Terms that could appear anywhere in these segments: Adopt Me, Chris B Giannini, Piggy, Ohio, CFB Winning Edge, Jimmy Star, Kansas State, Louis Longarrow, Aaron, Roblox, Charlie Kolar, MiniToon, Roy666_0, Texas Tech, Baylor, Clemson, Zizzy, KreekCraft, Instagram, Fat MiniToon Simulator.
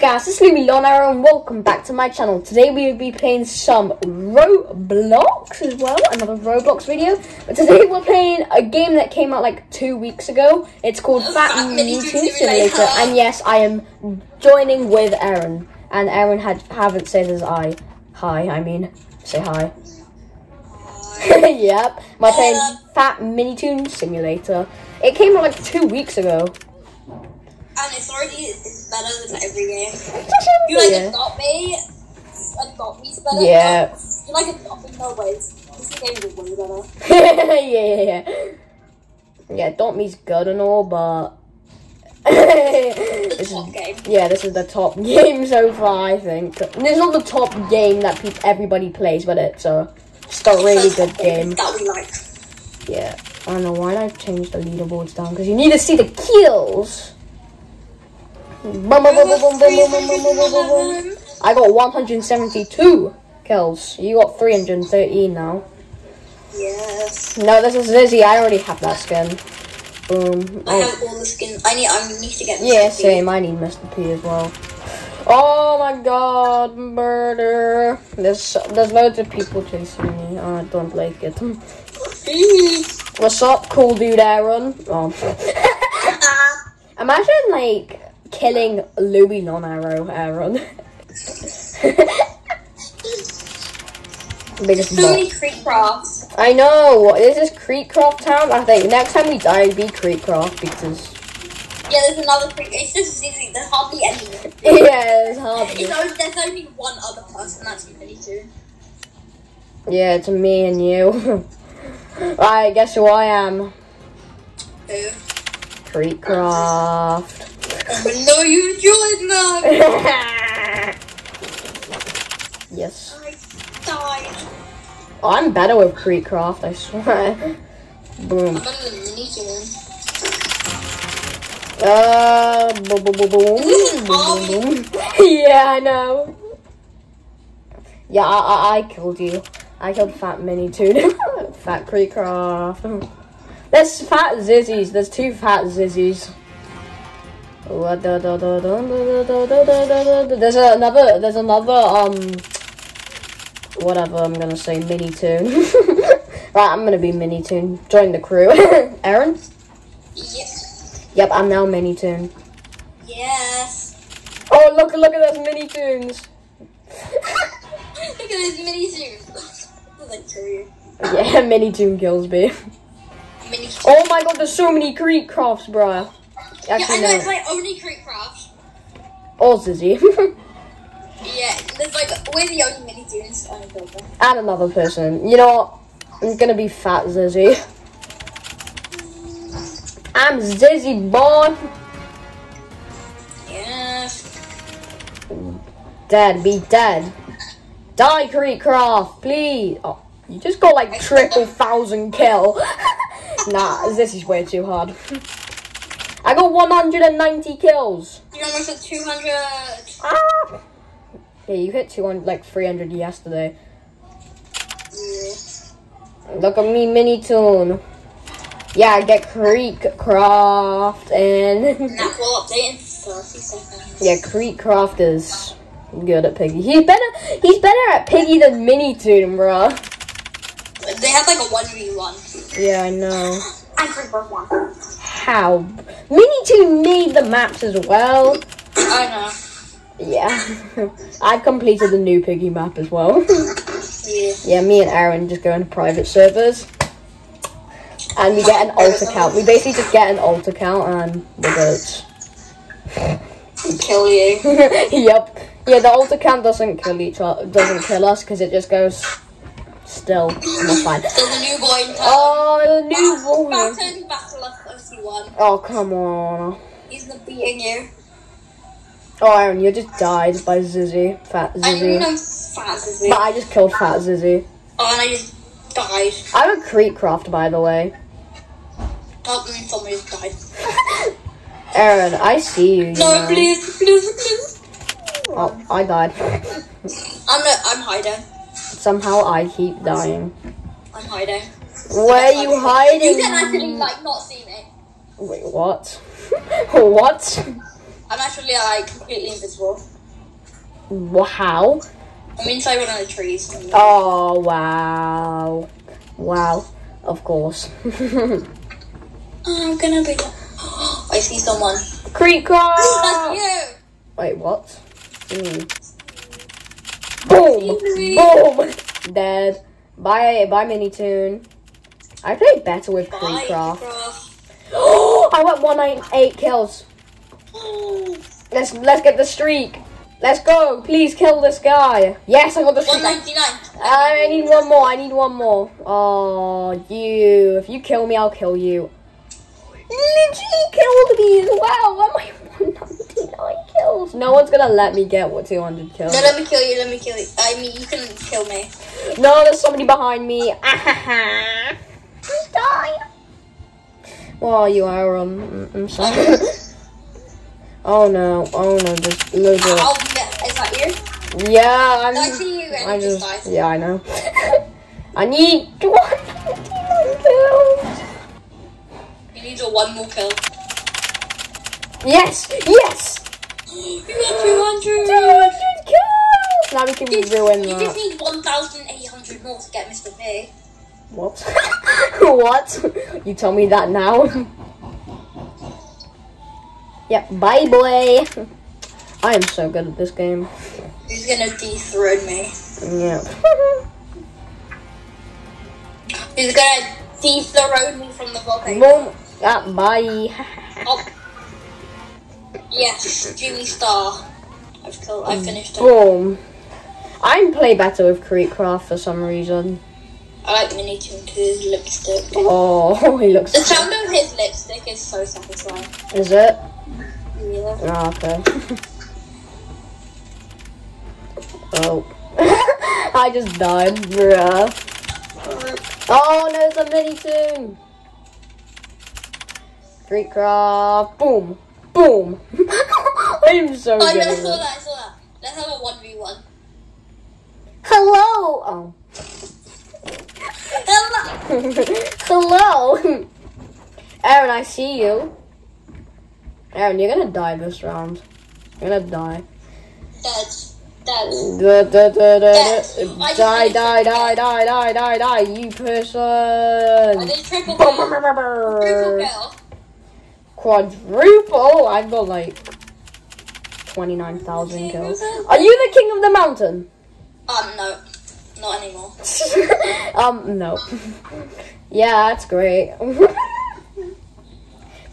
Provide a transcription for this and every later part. guys, it's Louis Longarrow and welcome back to my channel. Today we will be playing some Roblox as well, another Roblox video. But today we're playing a game that came out like 2 weeks ago. It's called Fat MiniToon Simulator. And yes, I am joining with Aaron. And Aaron haven't said his say hi. Yep, my playing Fat MiniToon Simulator. It came out like 2 weeks ago. And it's better than every game. You like Adopt Me? Adopt Me's better? Yeah. You like Adopt Me? No way. This game is way better. Yeah, Adopt Me's good and all, but... this is the top game. Yeah, this is the top game so far, I think. And it's not the top game that everybody plays, but it's a really good game. That we like. Yeah. I don't know why I've changed the leaderboards down, because you need to see the kills. I got 172 kills. You got 313 now. Yes. No, this is Zizzy. I already have that skin. I have all the skins. I need to get Mr. Yeah, same. I need Mr. P as well. Oh my god, murder. There's loads of people chasing me. I don't like it. What's up, cool dude Aaron? Oh. Imagine, like... killing Louis Longarrow, Aaron. So many KreekCraft. I know. This is KreekCraft town. I think next time we die, it'll be KreekCraft because. Yeah, there's another Kreek. It's just Zizzy. There's hardly anyone. Yeah, there's hardly. There's only one other person. That's MiniToon. Yeah, it's me and you. Right, guess who I am? Who? KreekCraft. No, you joined them! Yes. I died. Oh, I'm better with KreekCraft, I swear. Boom. I'm better than MiniToon. Boom, boom, boom, boom, boom, boom. Yeah, I know. Yeah, I killed you. I killed Fat MiniToon. Fat KreekCraft. There's Fat Zizzies. There's two Fat Zizzies. There's another whatever I'm gonna say, MiniToon. Right, I'm gonna be MiniToon. Join the crew. Aaron? Yes. Yep, I'm now MiniToon. Yes. Oh look at those MiniToons. Look at those MiniToons. Yeah, MiniToon kills me. Oh my god, there's so many KreekCrafts, bruh. Actually, yeah, I know, it's my only KreekCraft. Or Zizzy. Yeah, there's like, we're the only MiniToons. And another person. You know what? I'm gonna be Fat Zizzy. I'm Zizzy Born. Yes. Dead, be dead. Die, KreekCraft, please. Oh, you just got like triple 1,000 kill. Nah, this is way too hard. I got 190 kills. You almost hit 200. Ah! Yeah, you hit 200, like 300 yesterday. Yeah. Look at me, MiniToon. Yeah, I get KreekCraft and. That will update in 30 seconds. Yeah, KreekCraft is good at Piggy. He's better at Piggy than MiniToon, bro. They have like a 1v1. Yeah, I know. And KreekCraft won. How? MiniToon made the maps as well. I know. Yeah. I've completed the new Piggy map as well. Yeah. Yeah, me and Aaron just go into private servers. And we get an alt account. We basically just get an alt account and we're goats. Kill you. Yep. Yeah, the alt account doesn't kill us because it just goes still. Not fine. There's a new boy in town. Oh, a new boy. Oh, come on. He's not beating you. Oh, Aaron, you just died by Zizzy. Fat Zizzy. I didn't know Fat Zizzy. But I just killed Fat Zizzy. Oh, and I just died. I'm a KreekCraft, by the way. That means someone just died. Aaron, I see you. No, please, please, please. Oh, I died. I'm hiding. Somehow I keep dying. I'm hiding. Where are you hiding? You can actually, like, not see me. Wait, what? What? I'm actually, like, completely invisible. How? I'm inside one of the trees. Oh, wow. Wow. Of course. I'm gonna be... I see someone. KreekCraft! Wait, what? Boom! Boom! Dead. Bye MiniToon. I played better with KreekCraft. Oh, I went 198 kills. Let's get the streak. Let's go. Please kill this guy. Yes, I got the streak. 199. I need one more. I need one more. Oh, you. If you kill me, I'll kill you. Literally killed me as well. Am I 199 kills? No one's gonna let me get 200 kills. No, let me kill you. Let me kill you. I mean, you can kill me. No, there's somebody behind me. Ah, just die. Well, you are. I'm sorry. Oh no! Oh no! Just lose it. Is that you? Yeah, I'm. That's you. And I just died. Yeah, I know. I need 199 kills. You need one more kill. Yes! Yes! You got 200. 200 kills. Now we can ruin that. You just need 1,800 more to get Mr. B. What? What? You tell me that now? Yep, bye boy. I am so good at this game. He's gonna dethrone me. Yeah. He's gonna dethrone me from the volcano. Ah, bye. Oh. Yes, Jimmy Star. I've finished it. Boom. I play better with KreekCraft for some reason. I like MiniToon to his lipstick. Oh, he looks. The sound of his lipstick is so satisfying. Is it? Yeah. Oh, okay. Oh. I just died, bruh. Oh, no, it's a MiniToon. KreekCraft. Boom. Boom. I'm so good. Oh, no, I saw that. Let's have a 1v1. Hello. Oh. Hello. Hello. Aaron, I see you. Aaron, you're gonna die this round. You're gonna die. Dead. Die, you person. I did triple kill. Quadruple? I've got like 29,000 kills. Are you the king of the mountain? No. Not anymore. No. Yeah, that's great.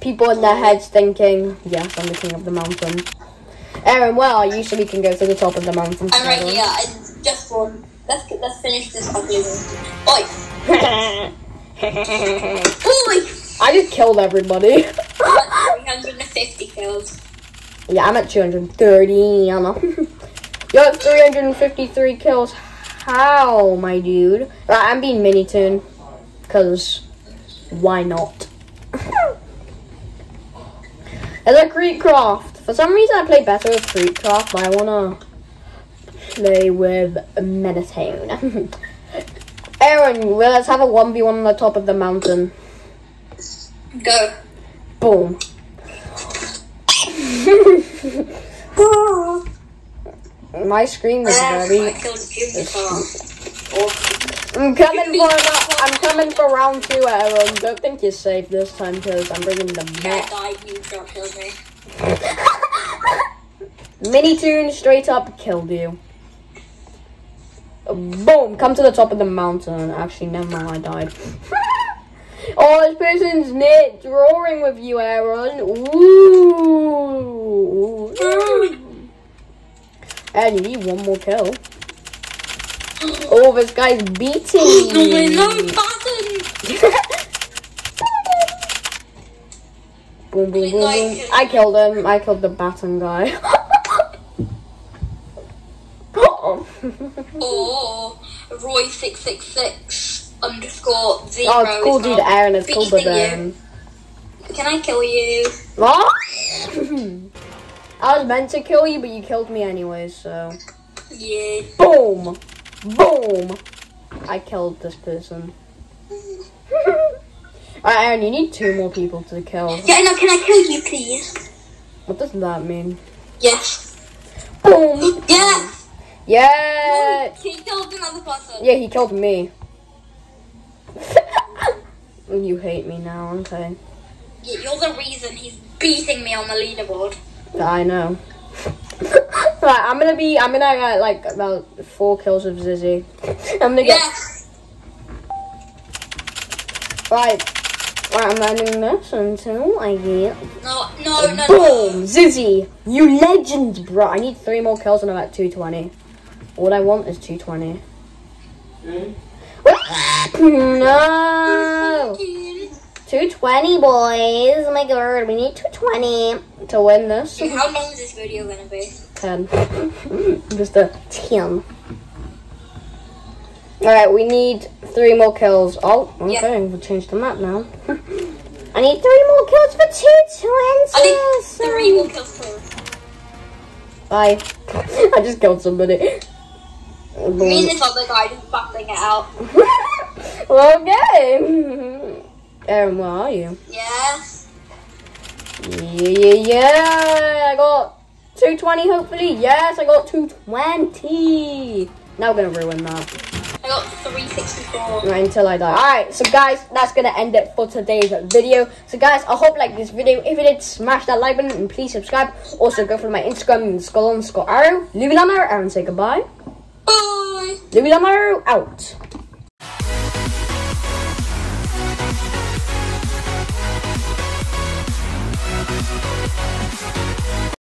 People in their heads thinking, yes, I'm the king of the mountain. Aaron, where are you so we can go to the top of the mountain? I'm right here. I just won. Let's finish this ugly one. Oi! I just killed everybody. 350 kills. Yeah, I'm at 230. I'm up. You're at 353 kills. How, my dude? Right, I'm being MiniToon, because why not? There's a KreekCraft. For some reason, I play better with KreekCraft, but I want to play with MiniToon. Aaron, let's have a 1v1 on the top of the mountain. Go. Boom. My screen is very. I'm coming for round 2, Aaron. Don't think you're safe this time because I'm bringing the map. MiniToon straight up killed you. Boom! Come to the top of the mountain. Actually, never mind. I died. Oh, this person's knit drawing with you, Aaron. Ooh. Ooh. And you need one more kill. Oh, this guy's beating me. No, button. Boom, boom, boom, boom. I killed him. I killed the baton guy. Oh, Roy666_0. Oh, it's cool, dude. Aaron is cool, but then. Can I kill you? What? I was meant to kill you, but you killed me anyways, so... Yeah. Boom! Boom! I killed this person. Alright, Aaron, you need 2 more people to kill. Yeah, no, can I kill you, please? What does that mean? Yes. Boom! Yes! Yes! He killed another person. Yeah, he killed me. You hate me now, okay? Yeah, you're the reason he's beating me on the leaderboard. I know. Right, I'm gonna get like about 4 kills with Zizzy. I'm gonna get. Yes. Right, I'm ending this until I get. No. Boom, Zizzy, you legend, bro. I need 3 more kills and I'm at 220. All I want is 220. No. 220, boys. Oh my god, we need 220 to win this. Dude, how long is this video gonna be? 10. Just a 10. Alright, we need 3 more kills. Oh, okay, yeah. We'll change the map now. I need 3 more kills for 220. I need 3 more kills for. Bye. I just killed somebody. Me and this other guy just buckling it out. Well, okay. Aaron, where are you? Yes. Yeah. I got 220, hopefully. Yes, I got 220. Now we're going to ruin that. I got 364. Right, until I die. Alright, so guys, that's going to end it for today's video. So guys, I hope you liked this video. If you did, smash that like button and please subscribe. Also, go for my Instagram and @Louis Longarrow. Aaron, say goodbye. Bye. Louis Longarrow out.